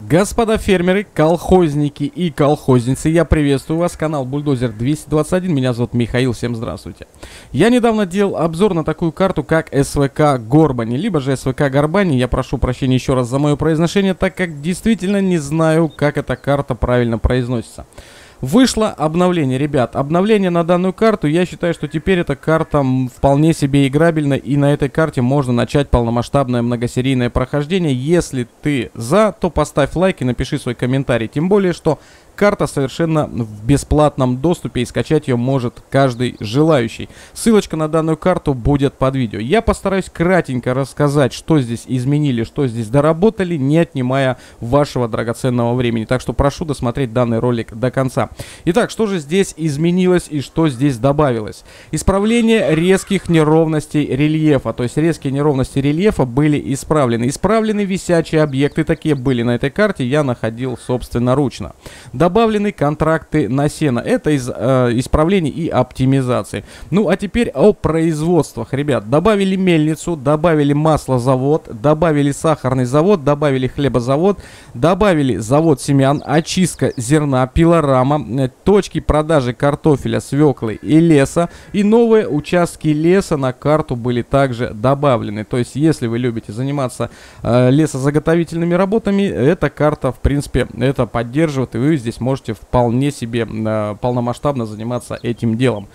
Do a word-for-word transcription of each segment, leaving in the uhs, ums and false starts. Господа фермеры, колхозники и колхозницы, я приветствую вас, канал Бульдозер двести двадцать один, меня зовут Михаил, всем здравствуйте. Я недавно делал обзор на такую карту, как СВК Горбани, либо же СВК Горбани, я прошу прощения еще раз за мое произношение, так как действительно не знаю, как эта карта правильно произносится. Вышло обновление, ребят, обновление на данную карту, я считаю, что теперь эта карта вполне себе играбельна, и на этой карте можно начать полномасштабное многосерийное прохождение. Если ты за, то поставь лайк и напиши свой комментарий, тем более, что карта совершенно в бесплатном доступе и скачать ее может каждый желающий. Ссылочка на данную карту будет под видео. Я постараюсь кратенько рассказать, что здесь изменили, что здесь доработали, не отнимая вашего драгоценного времени. Так что прошу досмотреть данный ролик до конца. Итак, что же здесь изменилось и что здесь добавилось? Исправление резких неровностей рельефа. То есть резкие неровности рельефа были исправлены. Исправлены висячие объекты, такие были на этой карте, я находил собственноручно. Добавлены контракты на сено. Это из э, исправлений и оптимизации. Ну, а теперь о производствах, ребят. Добавили мельницу, добавили маслозавод, добавили сахарный завод, добавили хлебозавод, добавили завод семян, очистка зерна, пилорама, точки продажи картофеля, свеклы и леса. И новые участки леса на карту были также добавлены. То есть, если вы любите заниматься э, лесозаготовительными работами, эта карта, в принципе, это поддерживает, и вы здесь можете вполне себе э, полномасштабно заниматься этим делом.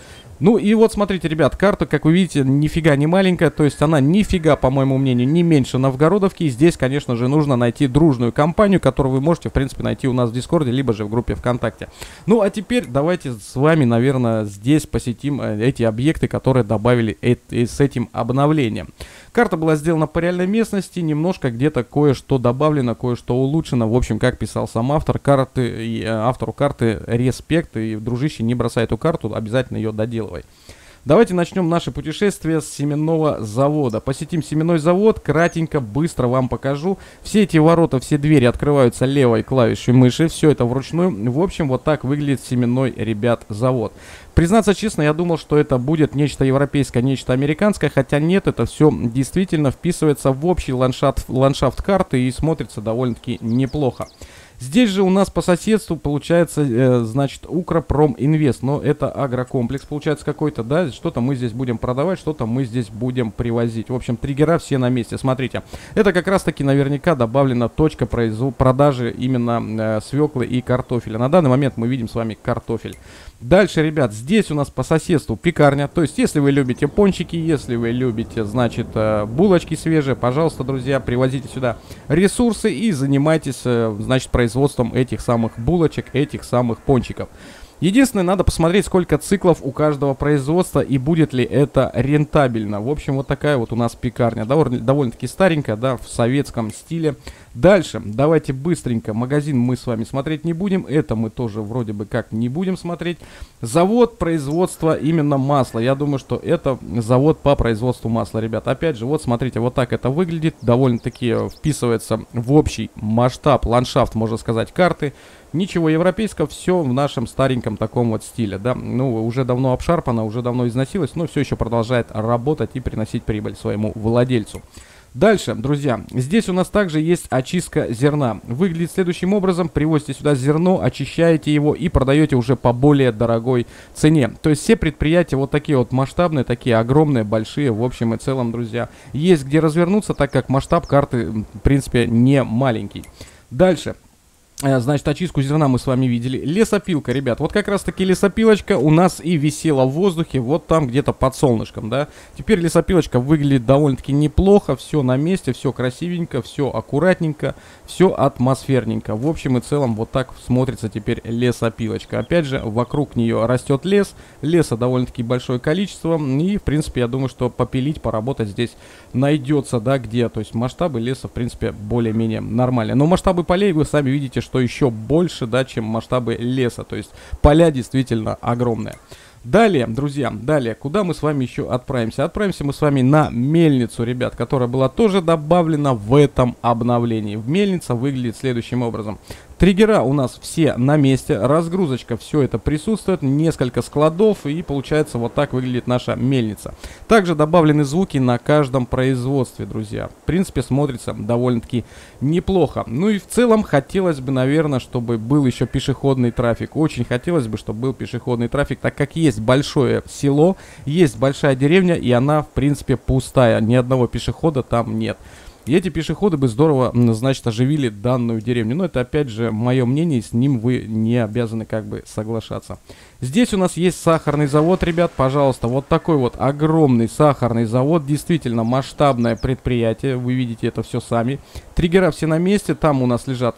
Ну и вот смотрите, ребят, карта, как вы видите, нифига не маленькая, то есть она нифига, по моему мнению, не меньше Новгородовки. И здесь, конечно же, нужно найти дружную компанию, которую вы можете, в принципе, найти у нас в Дискорде, либо же в группе ВКонтакте. Ну а теперь давайте с вами, наверное, здесь посетим эти объекты, которые добавили э- с этим обновлением. Карта была сделана по реальной местности, немножко где-то кое-что добавлено, кое-что улучшено. В общем, как писал сам автор карты, и автору карты респект, и, дружище, не бросай эту карту, обязательно ее доделай. Давайте начнем наше путешествие с семенного завода. Посетим семенной завод, кратенько, быстро вам покажу. Все эти ворота, все двери открываются левой клавишей мыши, все это вручную. В общем, вот так выглядит семенной, ребят, завод. Признаться честно, я думал, что это будет нечто европейское, нечто американское, хотя нет, это все действительно вписывается в общий ландшафт, ландшафт карты и смотрится довольно-таки неплохо. Здесь же у нас по соседству получается, э, значит, Укропроминвест, но это агрокомплекс получается какой-то, да, что-то мы здесь будем продавать, что-то мы здесь будем привозить. В общем, триггера все на месте, смотрите. Это как раз-таки наверняка добавлена точка продажи именно э, свеклы и картофеля. На данный момент мы видим с вами картофель. Дальше, ребят, здесь у нас по соседству пекарня, то есть если вы любите пончики, если вы любите, значит, э, булочки свежие, пожалуйста, друзья, привозите сюда ресурсы и занимайтесь, э, значит, производством. производством этих самых булочек, этих самых пончиков. Единственное, надо посмотреть, сколько циклов у каждого производства и будет ли это рентабельно. В общем, вот такая вот у нас пекарня. Довольно-таки старенькая, да, в советском стиле. Дальше, давайте быстренько. Магазин мы с вами смотреть не будем. Это мы тоже вроде бы как не будем смотреть. Завод производства именно масла. Я думаю, что это завод по производству масла, ребят. Опять же, вот смотрите, вот так это выглядит. Довольно-таки вписывается в общий масштаб, ландшафт, можно сказать, карты. Ничего европейского, все в нашем стареньком таком вот стиле, да. Ну, уже давно обшарпано, уже давно износилось, но все еще продолжает работать и приносить прибыль своему владельцу. Дальше, друзья, здесь у нас также есть очистка зерна. Выглядит следующим образом. Привозите сюда зерно, очищаете его и продаете уже по более дорогой цене. То есть все предприятия вот такие вот масштабные, такие огромные, большие, в общем и целом, друзья. Есть где развернуться, так как масштаб карты, в принципе, не маленький. Дальше. Значит, очистку зерна мы с вами видели. Лесопилка, ребят, вот как раз таки лесопилочка у нас и висела в воздухе, вот там где-то под солнышком, да. Теперь лесопилочка выглядит довольно-таки неплохо, все на месте, все красивенько, все аккуратненько, все атмосферненько. В общем и целом вот так смотрится теперь лесопилочка. Опять же, вокруг нее растет лес, леса довольно-таки большое количество. И, в принципе, я думаю, что попилить, поработать здесь найдется, да, где. То есть масштабы леса, в принципе, более-менее нормальные. Но масштабы полей вы сами видите, что... что еще больше, да, чем масштабы леса. То есть поля действительно огромные. Далее, друзья, далее, куда мы с вами еще отправимся? Отправимся мы с вами на мельницу, ребят, которая была тоже добавлена в этом обновлении. Мельница выглядит следующим образом. Триггера у нас все на месте, разгрузочка, все это присутствует, несколько складов, и получается вот так выглядит наша мельница. Также добавлены звуки на каждом производстве, друзья. В принципе, смотрится довольно-таки неплохо. Ну и в целом хотелось бы, наверное, чтобы был еще пешеходный трафик. Очень хотелось бы, чтобы был пешеходный трафик, так как есть большое село, есть большая деревня, и она, в принципе, пустая. Ни одного пешехода там нет. И эти пешеходы бы здорово, значит, оживили данную деревню. Но это, опять же, мое мнение, с ним вы не обязаны как бы соглашаться. Здесь у нас есть сахарный завод, ребят, пожалуйста. Вот такой вот огромный сахарный завод. Действительно масштабное предприятие, вы видите это все сами. Триггера все на месте, там у нас лежат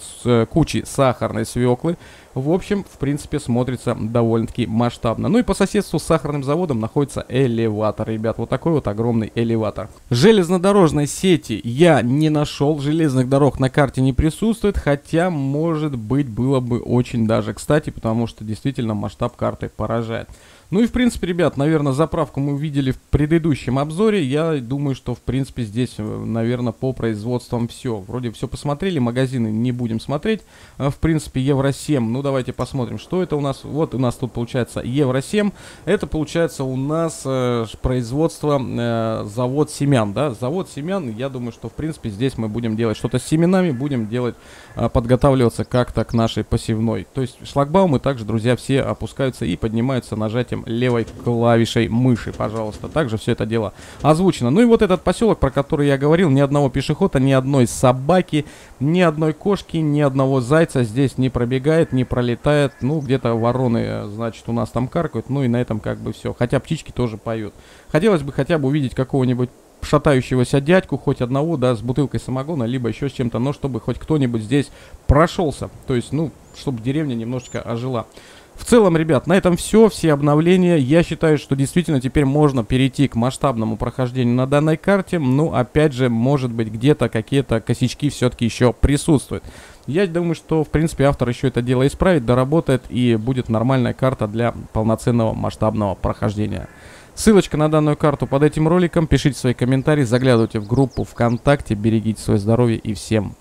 кучи сахарной свеклы. В общем, в принципе, смотрится довольно-таки масштабно. Ну и по соседству с сахарным заводом находится элеватор, ребят. Вот такой вот огромный элеватор. Железнодорожной сети я не нашел. Железных дорог на карте не присутствует. Хотя, может быть, было бы очень даже кстати, потому что действительно масштаб карты поражает. Ну и в принципе, ребят, наверное, заправку мы видели в предыдущем обзоре. Я думаю, что в принципе здесь, наверное, по производствам все. Вроде все посмотрели, магазины не будем смотреть. В принципе, евро семь. Ну давайте посмотрим, что это у нас. Вот у нас тут получается евро семь. Это получается у нас э, производство э, завод семян, да? Завод семян, я думаю, что в принципе здесь мы будем делать что-то с семенами. Будем делать, э, подготавливаться как-то к нашей посевной. То есть шлагбаумы также, друзья, все опускаются и поднимаются нажатием левой клавишей мыши, пожалуйста. Также все это дело озвучено. Ну и вот этот поселок, про который я говорил, ни одного пешехода, ни одной собаки, ни одной кошки, ни одного зайца здесь не пробегает, не пролетает. Ну, где-то вороны, значит, у нас там каркают. Ну и на этом как бы все. Хотя птички тоже поют. Хотелось бы хотя бы увидеть какого-нибудь шатающегося дядьку, хоть одного, да, с бутылкой самогона, либо еще с чем-то, но чтобы хоть кто-нибудь здесь прошелся. То есть, ну, чтобы деревня немножечко ожила. В целом, ребят, на этом все, все обновления. Я считаю, что действительно теперь можно перейти к масштабному прохождению на данной карте. Ну, опять же, может быть, где-то какие-то косячки все-таки еще присутствуют. Я думаю, что, в принципе, автор еще это дело исправит, доработает, и будет нормальная карта для полноценного масштабного прохождения. Ссылочка на данную карту под этим роликом. Пишите свои комментарии, заглядывайте в группу ВКонтакте, берегите свое здоровье и всем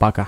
пока.